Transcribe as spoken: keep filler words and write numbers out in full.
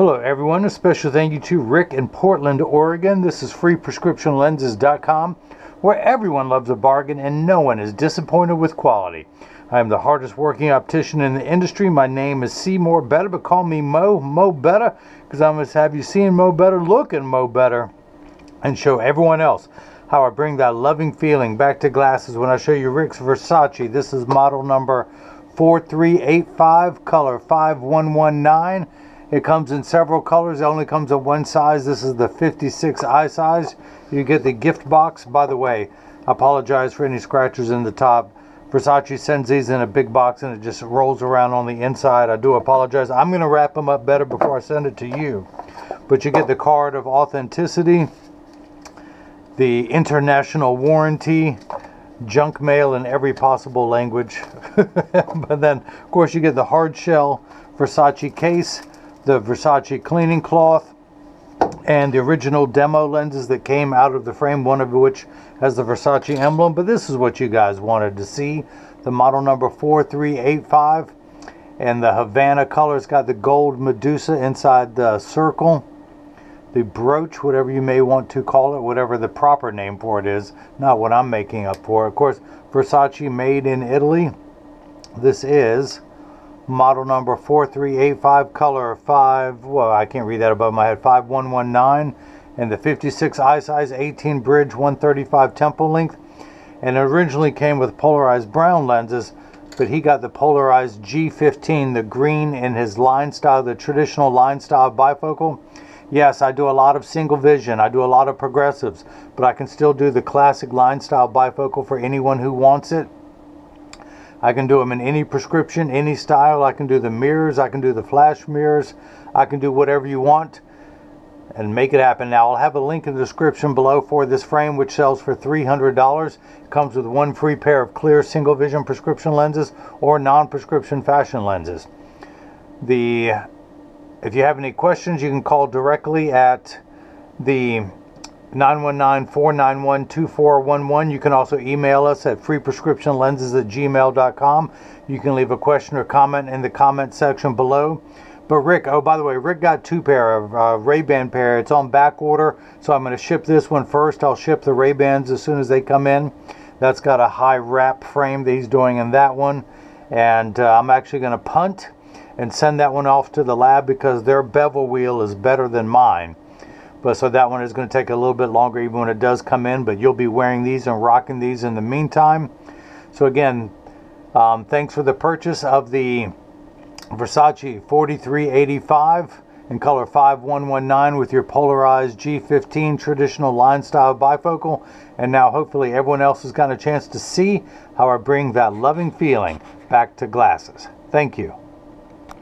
Hello everyone, a special thank you to Rick in Portland, Oregon. This is free prescription lenses dot com, where everyone loves a bargain and no one is disappointed with quality. I am the hardest working optician in the industry. My name is Seymour Better, but call me Mo, Mo Better, because I'm going to have you seeing Mo Better, looking Mo Better, and show everyone else how I bring that loving feeling back to glasses when I show you Rick's Versace. This is model number four three eight five, color five one one nine. It comes in several colors. It only comes in one size. This is the fifty-six eye size. You get the gift box. By the way, I apologize for any scratches in the top. Versace sends these in a big box and it just rolls around on the inside. I do apologize. I'm going to wrap them up better before I send it to you. But you get the card of authenticity, the international warranty, junk mail in every possible language. But then, of course, you get the hard shell Versace case, the Versace cleaning cloth, and the original demo lenses that came out of the frame, one of which has the Versace emblem. But this is what you guys wanted to see, the model number four three eight five, and the Havana color. It's got the gold Medusa inside the circle, the brooch, whatever you may want to call it, whatever the proper name for it is, not what I'm making up for. Of course, Versace made in Italy. This is model number four three eight five, color five, well, I can't read that above my head, five one one nine, and the fifty-six eye size, eighteen bridge, one thirty-five temple length. And it originally came with polarized brown lenses, but he got the polarized G fifteen, the green, in his line style, the traditional line style bifocal. Yes, I do a lot of single vision, I do a lot of progressives, but I can still do the classic line style bifocal for anyone who wants it. I can do them in any prescription, any style. I can do the mirrors, I can do the flash mirrors, I can do whatever you want and make it happen. Now, I'll have a link in the description below for this frame, which sells for three hundred dollars. It comes with one free pair of clear single vision prescription lenses or non-prescription fashion lenses. The, if you have any questions, you can call directly at the nine one nine, four nine one, two four one one. You can also email us at free prescription lenses at gmail dot com. You can leave a question or comment in the comment section below. But Rick, oh, by the way, Rick got two pair of uh, Ray-Ban pair. It's on back order, so I'm going to ship this one first. I'll ship the Ray-Bans as soon as they come in. That's got a high wrap frame that he's doing in that one. And uh, I'm actually going to punt and send that one off to the lab because their bevel wheel is better than mine. But so that one is going to take a little bit longer even when it does come in, but you'll be wearing these and rocking these in the meantime. So again, um, thanks for the purchase of the Versace forty-three eighty-five in color five one one nine with your polarized G fifteen traditional line style bifocal. And now hopefully everyone else has got a chance to see how I bring that loving feeling back to glasses. Thank you.